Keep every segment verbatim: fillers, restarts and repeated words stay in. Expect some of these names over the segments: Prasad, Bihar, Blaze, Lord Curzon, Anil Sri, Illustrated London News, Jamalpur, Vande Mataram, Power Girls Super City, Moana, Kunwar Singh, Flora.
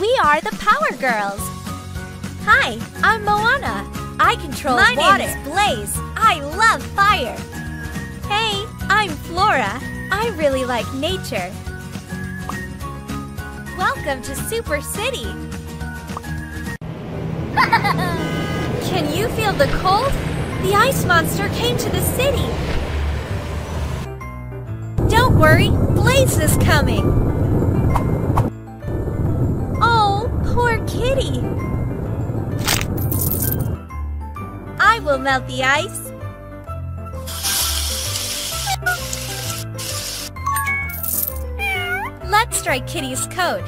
We are the Power Girls. Hi, I'm Moana. I control water. My name is Blaze. I love fire. Hey, I'm Flora. I really like nature. Welcome to Super City. Can you feel the cold? The ice monster came to the city. Don't worry, Blaze is coming. Oh, poor kitty. I will melt the ice. Let's try Kitty's coat.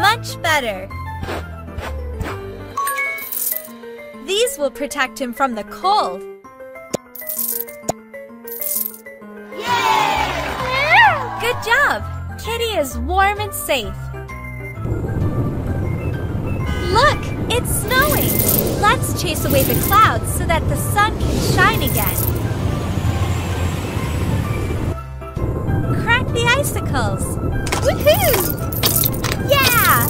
Much better. These will protect him from the cold. Yay! Good job! Kitty is warm and safe. Look! It's snowing! Let's chase away the clouds so that the sun can shine again. The icicles! Woohoo! Yeah!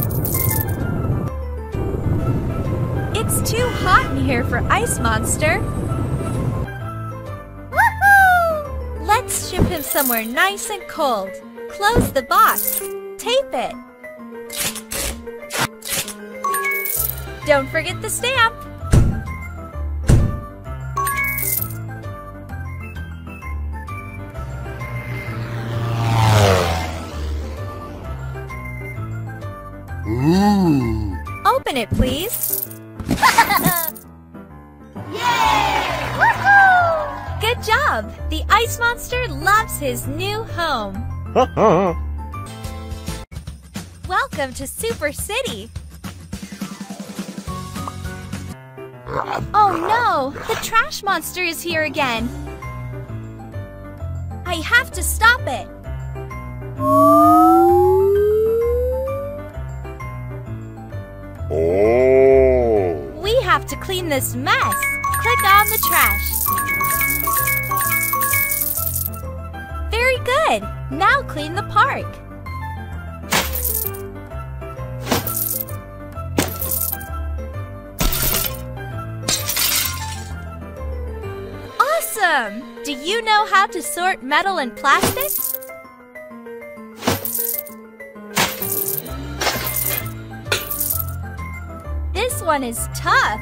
It's too hot in here for Ice Monster. Woohoo! Let's ship him somewhere nice and cold. Close the box. Tape it. Don't forget the stamp. Open it, please. Yay! Woohoo! Good job! The ice monster loves his new home. Welcome to Super City. Oh no! The trash monster is here again. I have to stop it. To clean this mess, click on the trash. Very good. Now clean the park. Awesome! Do you know how to sort metal and plastic? This one is tough.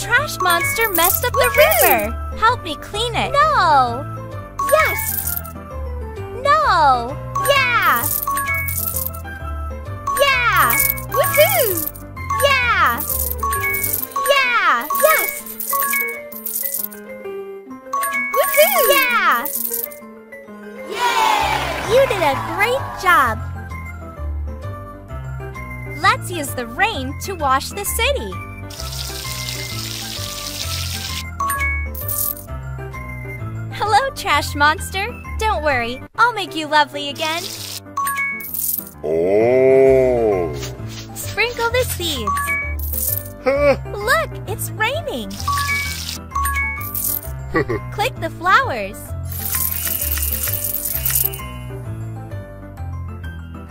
Trash monster messed up the river! Help me clean it! No! Yes! No! Yeah! Yeah! Woohoo! Yeah! Yeah! Yes! Woohoo! Yeah! Yay! You did a great job! Let's use the rain to wash the city! Hello, trash monster. Don't worry, I'll make you lovely again. Oh! Sprinkle the seeds. Look, it's raining. Click the flowers.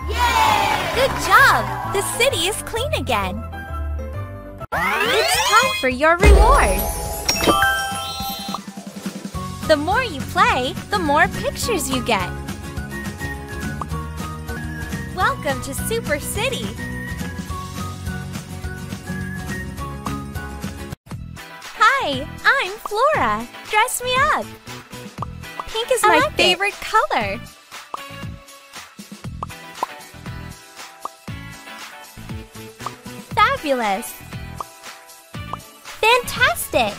Yay! Good job! The city is clean again. It's time for your reward. The more you play, the more pictures you get. Welcome to Super City. Hi, I'm Flora. Dress me up. Pink is my favorite color. Fabulous. Fantastic.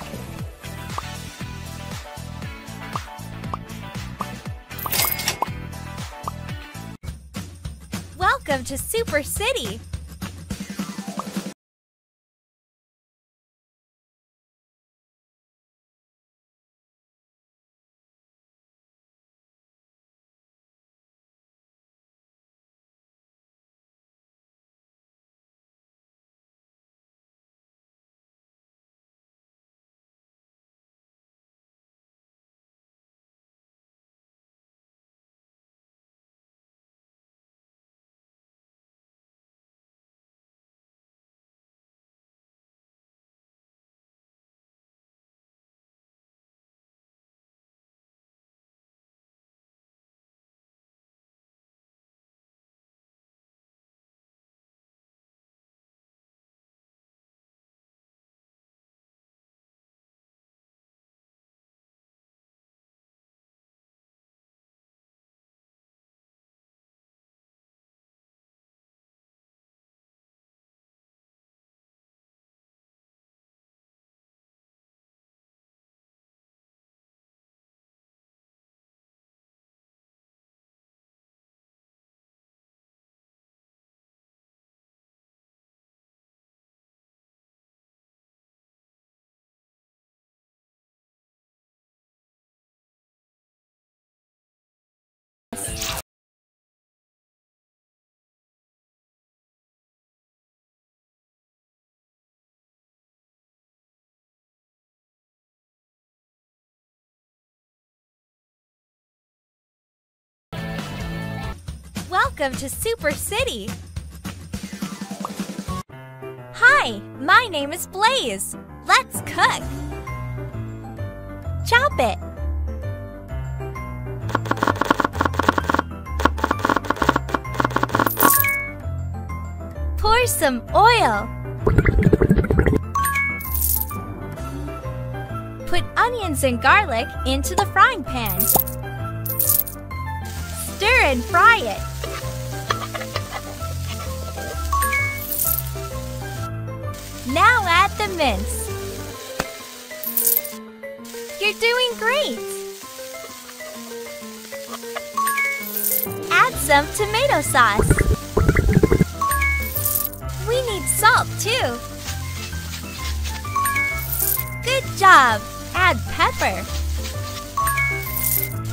Welcome to Super City! Welcome to Super City! Hi, my name is Blaze. Let's cook! Chop it! Pour some oil. Put onions and garlic into the frying pan. Stir and fry it. Now add the mince. You're doing great! Add some tomato sauce. We need salt too. Good job! Add pepper.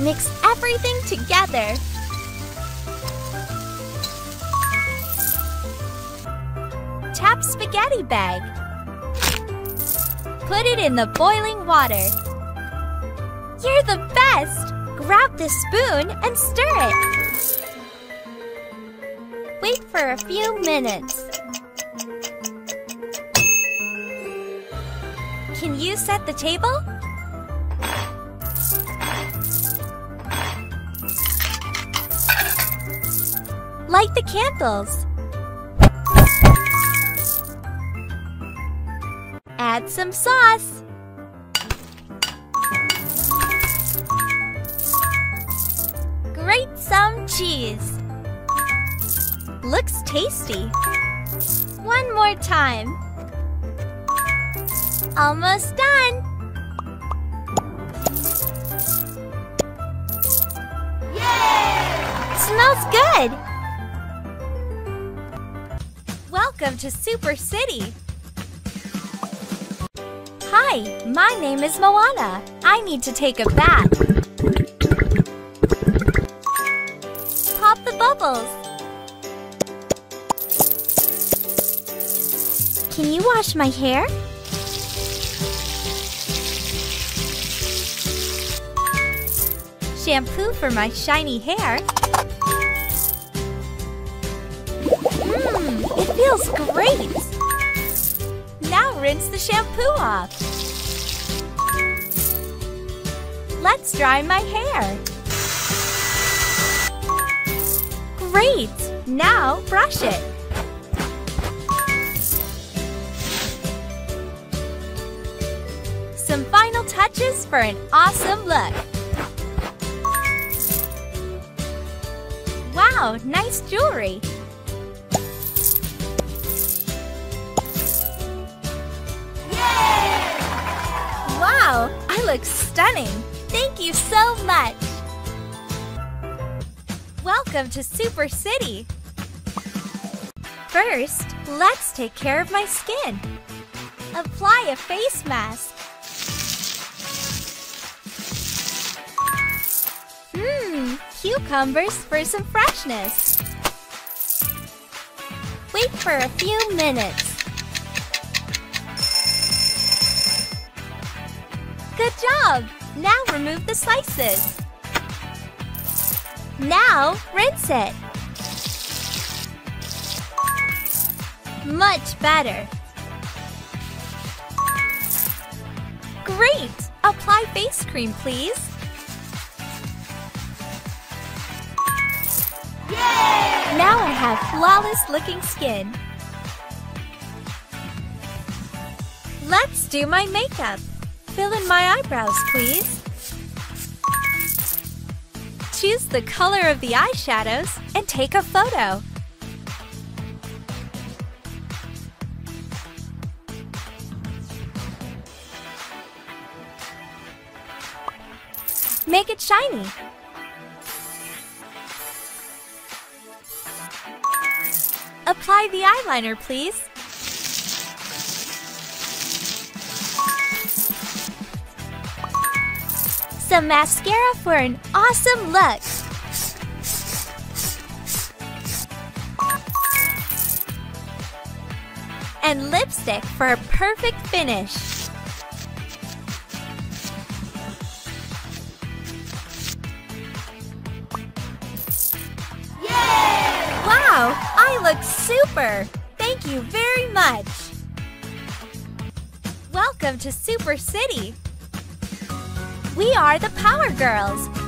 Mix everything together. Tap spaghetti bag. Put it in the boiling water. You're the best! Grab the spoon and stir it. Wait for a few minutes. Can you set the table? Light the candles. Add some sauce. Grate some cheese. Looks tasty. One more time. Almost done. Yay! Smells good. Welcome to Super City. Hi, my name is Moana. I need to take a bath. Pop the bubbles. Can you wash my hair? Shampoo for my shiny hair. Mmm, it feels great. Now rinse the shampoo off. Let's dry my hair. Great! Now brush it. Some final touches for an awesome look. Wow, nice jewelry. Wow, I look stunning! Thank you so much! Welcome to Super City! First, let's take care of my skin. Apply a face mask. Mmm, cucumbers for some freshness. Wait for a few minutes. Good job! Now remove the slices. Now rinse it. Much better. Great! Apply face cream, please. Yay! Now I have flawless looking skin. Let's do my makeup. Fill in my eyebrows, please. Choose the color of the eyeshadows and take a photo. Make it shiny. Apply the eyeliner, please. Some mascara for an awesome look. And lipstick for a perfect finish. Yay! Wow, I look super! Thank you very much! Welcome to Super City! We are the Power Girls!